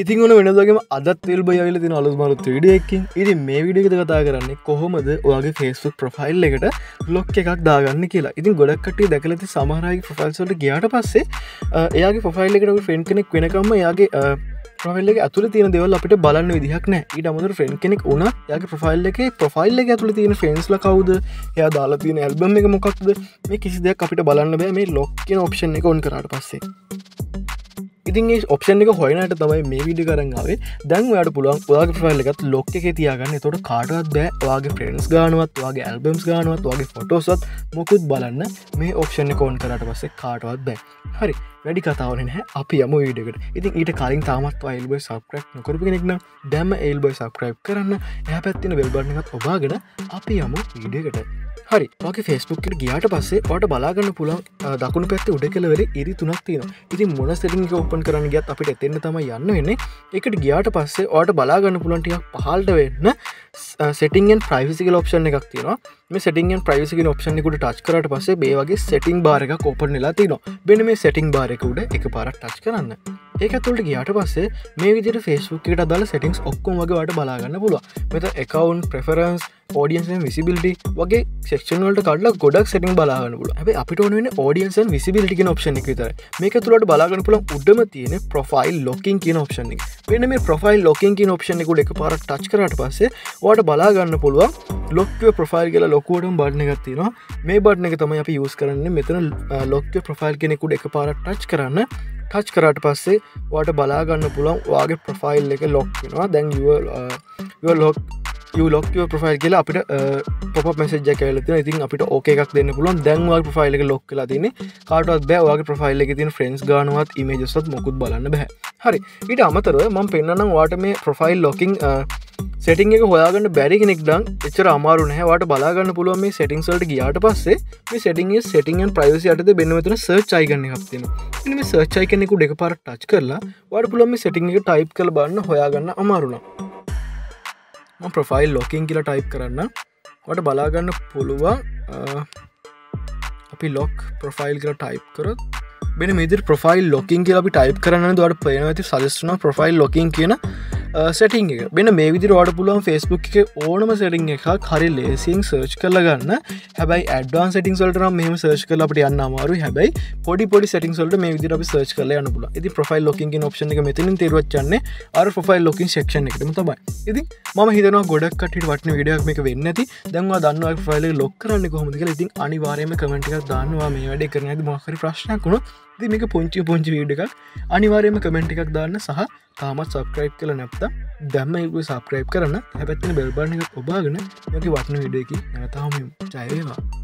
ඉතින් ඔන්න වෙන වගේම අදත් වීල් බයි ආවිල්ලා තියෙන අලුත් මාරු 3D එකකින්. ඉතින් මේ වීඩියෝ එකද කතා කරන්නේ කොහොමද ඔයාගේ Facebook ප්‍රොෆයිල් එකට ලොක් එකක් දාගන්න කියලා. ඉතින් ගොඩක් කට්ටිය දැකලා තියෙන සමහර අයගේ ප්‍රොෆයිල්ස් වලට ගියාට පස්සේ එයාගේ ප්‍රොෆයිල් එකට ඔය ෆ්‍රෙන්ඩ් කෙනෙක් වෙනකම්ම එයාගේ ප්‍රොෆයිල් එකේ ඇතුලේ තියෙන දේවල් අපිට බලන්න විදිහක් නැහැ. ඊට අමතරව ෆ්‍රෙන්ඩ් කෙනෙක් වුණා එයාගේ ප්‍රොෆයිල් එකේ ඇතුලේ තියෙන ෆ්‍රෙන්ඩ්ස්ලා කවුද? එයා දාලා තියෙන ඇල්බම් එක මොකක්ද? මේ කිසි දෙයක් අපිට බලන්න බෑ මේ ලොක් කියන ඔප්ෂන් එක ඔන් කරාට පස්සේ. ඉතින් මේ ඔප්ෂන් එක හොයනට තමයි මේ වීඩියෝ කරන් ආවේ. දැන් ඔයාලට පුළුවන් ඔයාගේ ප්‍රොෆයිල් එකත් ලොක් එකේ තියාගන්න. එතකොට කාටවත් බෑ ඔයාගේ ෆ්‍රෙන්ඩ්ස් ගානවත්, ඔයාගේ ඇල්බම්ස් ගානවත්, ඔයාගේ ෆොටෝස්වත් මොකුත් බලන්න මේ ඔප්ෂන් එක ඔන් කරාට පස්සේ කාටවත් බෑ. හරි. වැඩි කතාවනේ නැහැ අපි යමු වීඩියෝකට. ඉතින් ඊට කලින් තාමත් ඔයල්බයි subscribe නොකරපු කෙනෙක් නම් දැන්ම ඔයල්බයි subscribe කරන්න. එහා පැත්තේ තියෙන bell button එකත් ඔබාගෙන අපි යමු වීඩියෝකට. හරි. ඔයාගේ Facebook එකට ගියාට පස්සේ ඔයාට බලා ගන්න පුළුවන් දකුණු පැත්තේ උඩ කෙළවරේ ඉරි තුනක් තියෙනවා. ඉතින් මොන setting එක open කරන්න ගියත් අපිට එතෙන්න තමයි යන්න වෙන්නේ. ඒකට ගියාට පස්සේ ඔයාට බලා ගන්න පුළුවන් ටිකක් පහළට වෙන්න setting and privacy කියලා option එකක් තියෙනවා. මේ setting and privacy කියන option එකට touch කරාට පස්සේ මේ වගේ setting bar එකක් open වෙලා තියෙනවා. මෙන්න මේ setting bar එක උඩ එකපාරක් touch කරන්න. ඒක ඇතුළට ගියාට පස්සේ මේ විදිහට Facebook එකට අදාළ settings ඔක්කොම වගේ ඔයාලට බලා ගන්න පුළුවන්. මෙතන account preference, audience and visibility වගේ section වලට කඩලා ගොඩක් setting බලා ගන්න පුළුවන්. හැබැයි අපිට ඕන වෙන්නේ audience and visibility කියන option එක විතරයි. මේක ඇතුළට බලා ගන්න පුළුවන් උඩම තියෙන profile locking කියන option එක. මෙන්න මේ profile locking කියන option එක උඩ එකපාරක් touch කරාට පස්සේ ඔයාලට බලා ගන්න පුළුවන් lock your profile කියලා ලොකුවටම බටන් එකක් තියෙනවා. මේ බටන් එක තමයි අපි යූස් කරන්නේ. මෙතන lock your profile කියන එක උඩ එකපාරක් touch කරන්න. touch කරාට පස්සේ ඔයාට බලා ගන්න පුළුවන් ඔයාගේ profile එක lock වෙනවා. දැන් you lock your profile කියලා අපිට pop up message එකක් ඇවිල්ලා තියෙනවා. ඉතින් අපිට okay එකක් දෙන්න පුළුවන්. දැන් ඔයාගේ profile එක lock වෙලා තියෙන්නේ. කාටවත් බෑ ඔයාගේ profile එකේ තියෙන friends ගානවත් images වත් මොකුත් බලන්න බෑ. හරි. ඊට අමතරව මම පෙන්නන්නම් ඔයාට මේ profile locking setting එක හොයාගන්න බැරි කෙනෙක් නම් එච්චර අමාරු නැහැ. ඔයාට බලා ගන්න පුළුවන් මේ settings වලට ගියාට පස්සේ මේ setting and privacy යටතේ මෙන්න මෙතන search icon එකක් තියෙනවා. මෙන්න මේ search icon එක උඩ එකපාරට touch කරලා ඔයාට පුළුවන් මේ setting එක type කරලා බලන්න. හොයාගන්න අමාරු නම් මම profile locking කියලා type කරන්න. ඔයාට බලා ගන්න පුළුවන් අපි lock profile කියලා type කරොත් මෙන්න මේ විදිහට profile locking කියලා අපි type කරනවා නේද? ඔයාලට පේනවා ඇති suggest කරනවා profile locking කියන setting එක. මෙන්න මේ විදිහට ඔයාලට පුළුවන් Facebook එකේ ඕනම setting එකක් හරි ලේසියෙන් search කරලා ගන්න. හැබැයි advanced settings වලට නම් මෙහෙම search කරලා අපිට යන්න අමාරුයි. හැබැයි පොඩි settings වලට මේ විදිහට අපි search කරලා යන්න පුළුවන්. ඉතින් profile locking කියන option එක මෙතනින් තේරුවත් යන්නේ අර profile locking section එකටම තමයි. ඉතින් මම හිතනවා ගොඩක් කට්ටියට වටින වීඩියෝක් මේක වෙන්නේ නැති. දැන් ඔයා දන්නවා ඔයාගේ profile එක lock කරන්නේ කොහොමද කියලා. ඉතින් අනිවාර්යයෙන්ම comment එකක් දාන්න. ඔයා මේ වැඩේ කරන්නේ නැද්ද? මොකක් හරි ප්‍රශ්නයක් වුණොත් දී මේක පුංචි වීඩියෝ එකක් අනිවාර්යයෙන්ම කමෙන්ට් එකක් දාන්න සහ තාමත් subscribe කරලා නැත්නම් දැන්ම ඒක subscribe කරන්න. හැබැයි තියෙන bell button එක ඔබාගෙන මේකේ වටින වීඩියෝ එකකින් නැවත හමු වෙමු. ජය වේවා.